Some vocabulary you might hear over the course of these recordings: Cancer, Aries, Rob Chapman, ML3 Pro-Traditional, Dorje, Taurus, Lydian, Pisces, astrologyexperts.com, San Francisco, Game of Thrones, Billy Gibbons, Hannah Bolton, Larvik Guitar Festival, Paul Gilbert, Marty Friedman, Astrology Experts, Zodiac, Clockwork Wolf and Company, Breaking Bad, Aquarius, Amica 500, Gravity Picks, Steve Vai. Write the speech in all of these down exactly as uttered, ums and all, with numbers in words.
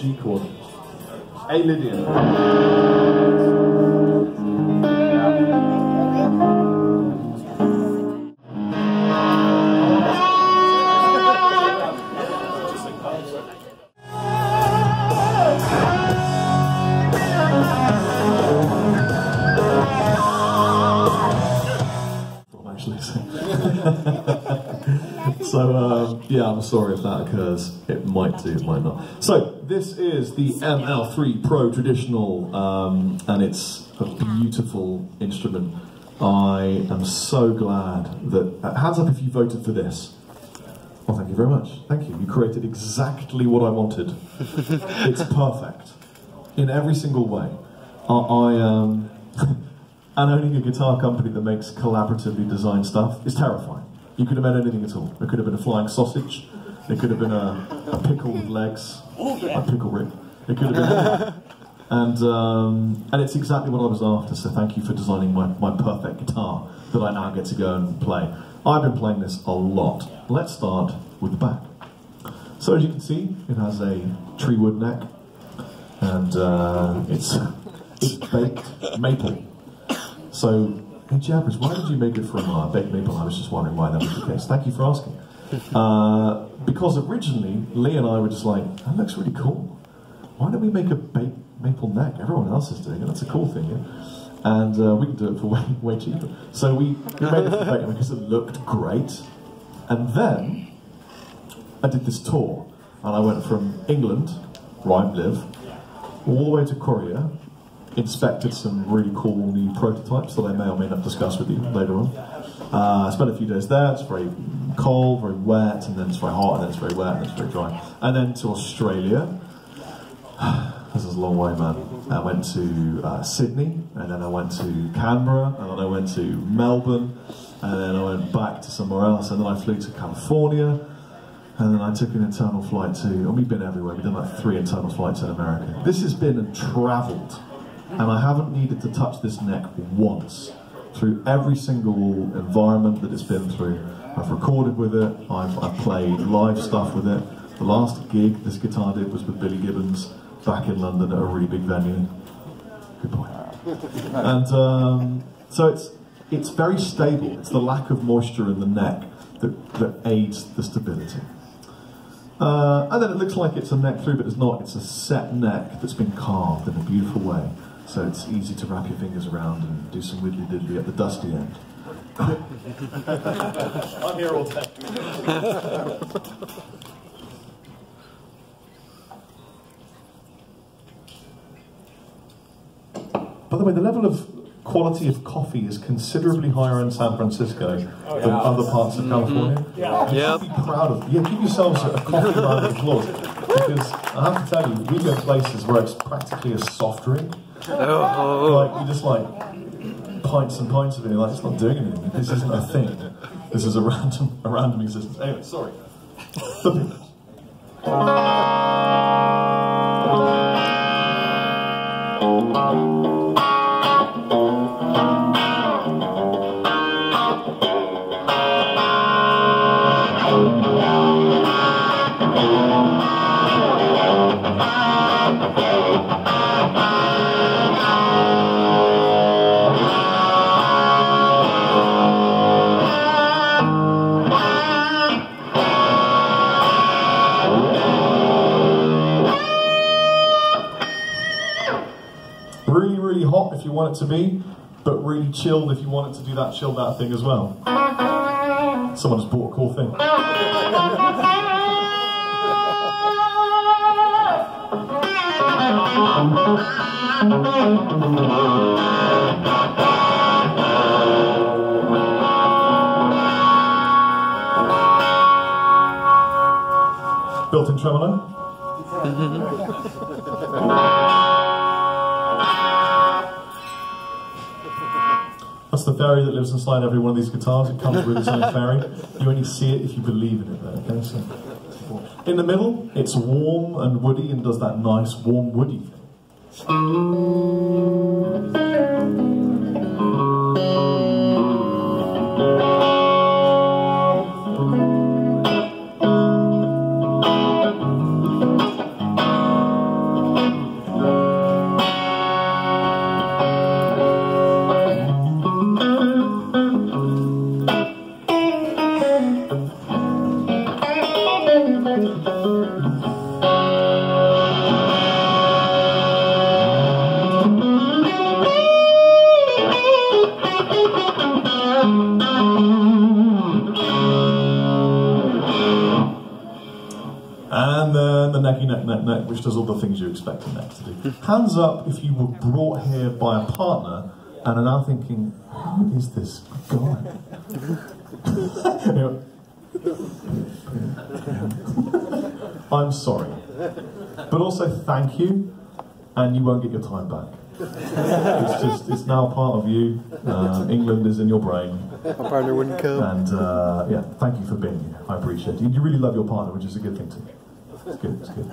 G chord. Eight Lydian. So, um, yeah, I'm sorry if that occurs. It might do, it might not. So, this is the M L three Pro-Traditional, um, and it's a beautiful instrument. I am so glad that... Uh, hands up if you voted for this. Well, thank you very much. Thank you. You created exactly what I wanted. It's perfect. In every single way. I, I um, and owning a guitar company that makes collaboratively designed stuff is terrifying. You could have made anything at all. It could have been a flying sausage. It could have been a, a pickle with legs. A pickle rib. It could have been anything. And, um, and it's exactly what I was after, so thank you for designing my, my perfect guitar that I now get to go and play. I've been playing this a lot. Let's start with the back. So as you can see, it has a tree wood neck. And uh, it's, it's baked maple. So... Hey Jabbers, why did you make it from uh, baked maple? I was just wondering why that was the case. Thank you for asking. Uh, because originally, Lee and I were just like, that looks really cool. Why don't we make a baked maple neck? Everyone else is doing it. That's a cool thing, yeah? And uh, we can do it for way, way cheaper. So we made it from baked maple because it looked great. And then, I did this tour. And I went from England, where I live, all the way to Korea, inspected some really cool new prototypes that I may or may not discuss with you later on. Uh, I spent a few days there. It's very cold, very wet, and then it's very hot, and then it's very wet, and then it's very dry. And then to Australia. This is a long way, man. I went to uh, Sydney, and then I went to Canberra, and then I went to Melbourne, and then I went back to somewhere else, and then I flew to California, and then I took an internal flight to, and we've been everywhere. We've done like three internal flights in America. This has been and travelled. And I haven't needed to touch this neck once. Through every single environment that it's been through, I've recorded with it, I've, I've played live stuff with it. The last gig this guitar did was with Billy Gibbons back in London at a really big venue. Good boy. And um, so it's, it's very stable. It's the lack of moisture in the neck that, that aids the stability. Uh, and then it looks like it's a neck through, but it's not. It's a set neck that's been carved in a beautiful way. So it's easy to wrap your fingers around and do some widdly diddly at the dusty end. I'm here all day. By the way, the level of quality of coffee is considerably higher in San Francisco oh, yeah. than other parts of California. Mm-hmm. Yeah, yeah. Be proud of. Yeah, give yourselves a coffee round of applause. Because I have to tell you, we go places where it's practically a soft drink. Oh. Like, you just like pints and pints of it. You're like, it's not doing anything. This isn't a thing. This is a random, a random existence. Anyway, sorry. If you want it to be, but really chilled if you want it to do that chill that thing as well. Someone just bought a cool thing. Built-in tremolo. That's the fairy that lives inside every one of these guitars. It comes with its own fairy. You only see it if you believe in it, though. Okay? So, in the middle, it's warm and woody and does that nice, warm, woody thing. neck, neck, which does all the things you expect a neck to do. Hands up if you were brought here by a partner and are now thinking, who is this guy? Anyway. I'm sorry. But also thank you, and you won't get your time back. It's just, it's now part of you. Uh, England is in your brain. My partner wouldn't come. And uh, yeah, thank you for being here. I appreciate it. You really love your partner, which is a good thing too. It's good, it's good.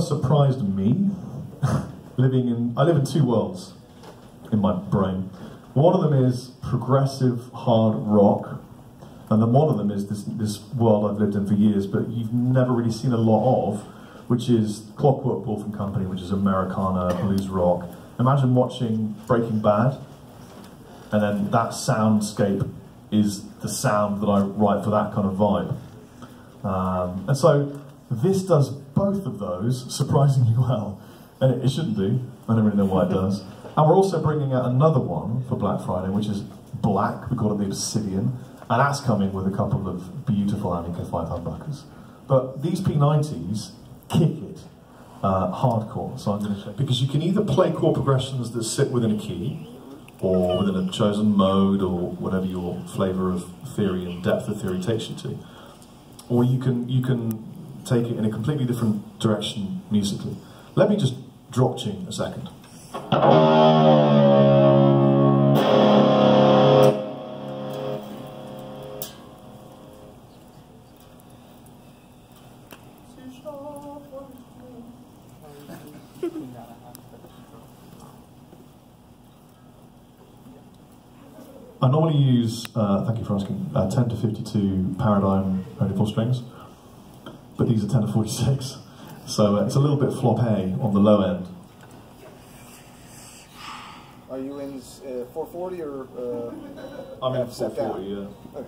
Surprised me, living in, I live in two worlds in my brain. One of them is progressive hard rock, and then one of them is this, this world I've lived in for years, but you've never really seen a lot of, which is Clockwork Wolf and Company, which is Americana, blues rock. Imagine watching Breaking Bad, and then that soundscape is the sound that I write for that kind of vibe. Um, and so this does both of those surprisingly well, and it shouldn't do. I don't really know why it does. And we're also bringing out another one for Black Friday, which is black. We call it the Obsidian, and that's coming with a couple of beautiful Amica five hundred humbuckers. But these P nineties kick it uh, hardcore. So I'm going to show, because you can either play chord progressions that sit within a key, or within a chosen mode, or whatever your flavour of theory and depth of theory takes you to, or you can you can. take it in a completely different direction musically. Let me just drop tune a second. I normally use, uh, thank you for asking, uh, ten to fifty-two Paradigm only four strings. But these are ten to forty-six, so uh, it's a little bit flopé on the low end. Are you in uh, four forty or? Uh, I'm in four forty, yeah. Okay.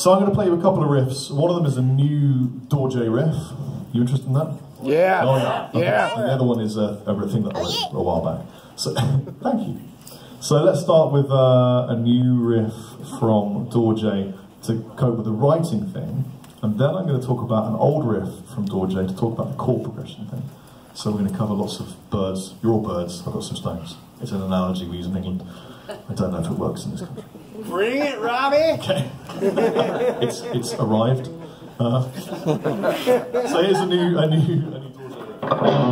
So I'm going to play you a couple of riffs. One of them is a new Dorje riff. You interested in that? Yeah. Oh, yeah. Okay. Yeah. And the other one is a, a thing that I wrote a while back. So thank you. So let's start with uh, a new riff from Dorje to cope with the writing thing, and then I'm going to talk about an old riff from Dorje to talk about the chord progression thing. So we're going to cover lots of birds. You're all birds. I've got some stones. It's an analogy we use in England. I don't know if it works in this country. Bring it, Robbie! Okay. it's, it's arrived. Uh, so here's a new, a new, a new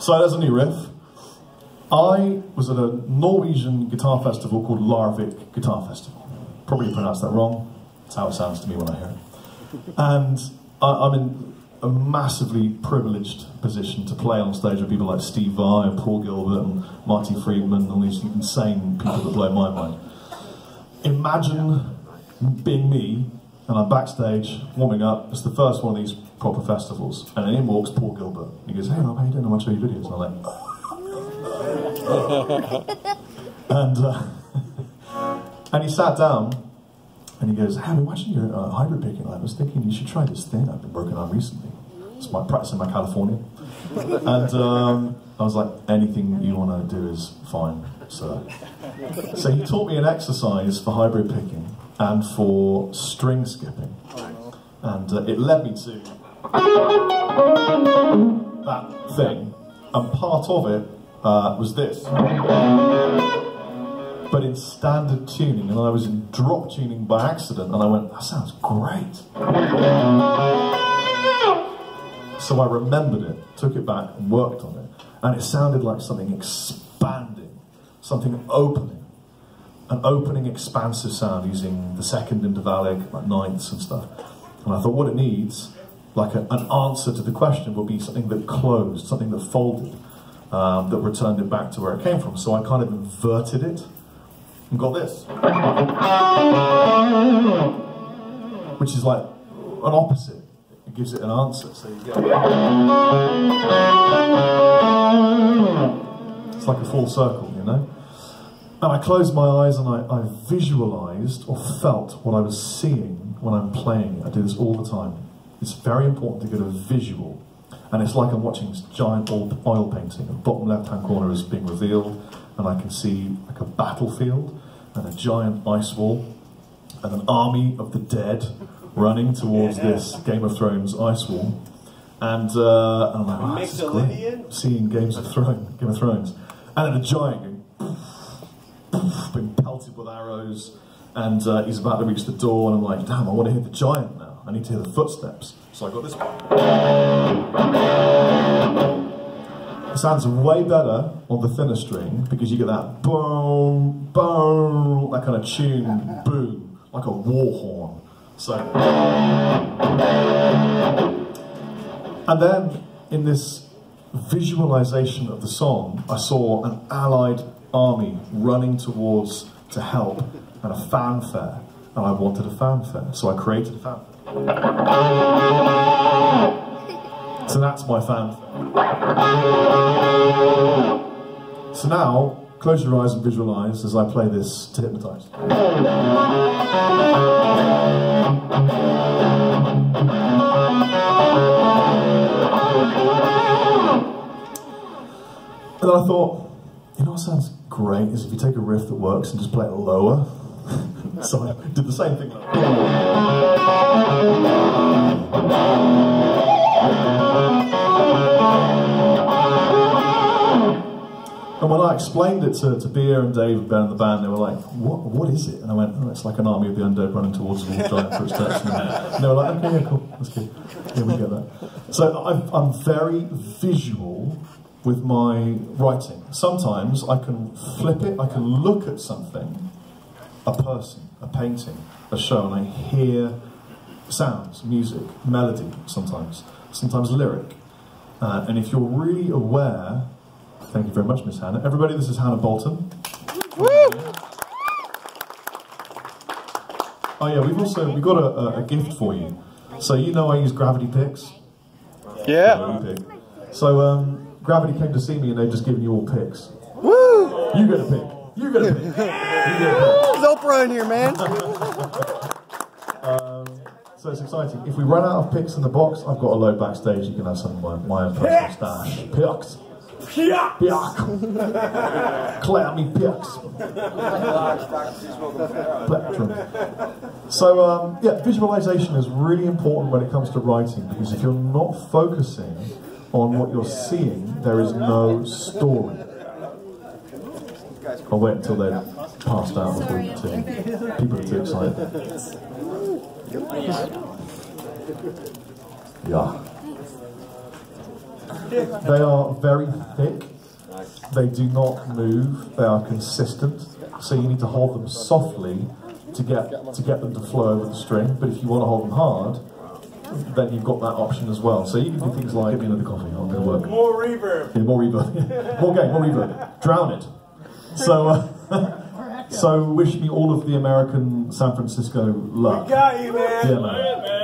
So that's a new riff. I was at a Norwegian guitar festival called Larvik Guitar Festival. Probably pronounced that wrong. That's how it sounds to me when I hear it. And I, I'm in a massively privileged position to play on stage with people like Steve Vai and Paul Gilbert and Marty Friedman and all these insane people that blow my mind. Imagine being me, and I'm backstage, warming up. It's the first one of these proper festivals. And then in walks Paul Gilbert. He goes, "Hey, Rob, how you doing? I want to show you videos." And I'm like, and, uh, and he sat down and he goes, "Hey, I've been watching your uh, hybrid picking. I was thinking you should try this thing I've been working on recently." It's my practice in my California. And um, I was like, anything you want to do is fine, sir. So he taught me an exercise for hybrid picking and for string skipping. And uh, it led me to that thing. And part of it uh, was this. But in standard tuning, and I was in drop tuning by accident, and I went, that sounds great. So I remembered it, took it back and worked on it, and it sounded like something expanding, something opening, an opening expansive sound using the second intervallic, like ninths and stuff. And I thought what it needs, like a, an answer to the question, would be something that closed, something that folded, um, that returned it back to where it came from. So I kind of inverted it and got this, which is like an opposite. Gives it an answer, so you get it. It's like a full circle, you know? And I closed my eyes and I, I visualized or felt what I was seeing when I'm playing. I do this all the time. It's very important to get a visual. And it's like I'm watching this giant old oil painting. The bottom left-hand corner is being revealed, and I can see like a battlefield and a giant ice wall and an army of the dead running towards yeah. this Game of Thrones ice wall, and uh, I'm like, wow, this is great. Seeing Games of Thrones, Game of Thrones, and then a giant going, poof, poof, being pelted with arrows, and uh, he's about to reach the door, and I'm like, damn, I want to hear the giant now. I need to hear the footsteps. So I got this one. It sounds way better on the thinner string because you get that boom, boom, that kind of tune, boom, like a war horn. So, and then in this visualization of the song, I saw an allied army running towards to help and a fanfare, and I wanted a fanfare, so I created a fanfare. So that's my fanfare. So now, close your eyes and visualize as I play this to hypnotize. And I thought, you know what sounds great is if you take a riff that works and just play it lower. So I did the same thing. And when I explained it to, to Beer and Dave and Ben and the band, they were like, what, what is it? And I went, oh, it's like an army of the undead running towards a wall giant footsteps. And they were like, okay, yeah, cool, that's good. Yeah, we get that. So I've, I'm very visual with my writing. Sometimes I can flip it, I can look at something, a person, a painting, a show, and I hear sounds, music, melody sometimes, sometimes lyric. Uh, and if you're really aware, thank you very much, Miss Hannah. Everybody, this is Hannah Bolton. Woo! Oh yeah, we've also, we've got a, a, a gift for you. So you know I use Gravity Picks. Yeah. Gravity pick. So, um, Gravity came to see me and they've just given you all picks. Woo! You get a pick. You get a pick. You get a pick. There's Oprah in here, man. um, so it's exciting. If we run out of picks in the box, I've got a load backstage. You can have some of my, my own personal stash. Picks. Picks. Picks. Clout me picks. Plectrum. So um, yeah, visualization is really important when it comes to writing because if you're not focusing on what you're seeing, there is no story. I'll wait until they're passed out before you two. People are too excited. Yeah. They are very thick. They do not move. They are consistent. So you need to hold them softly to get to get them to flow over the string. But if you want to hold them hard, then you've got that option as well. So you can do things like, give me another coffee, I'm going to work. More reverb. Yeah, more reverb. More game, more reverb. Drown it. So, uh, so wish me all of the American San Francisco love. We got you, man. Yeah, man.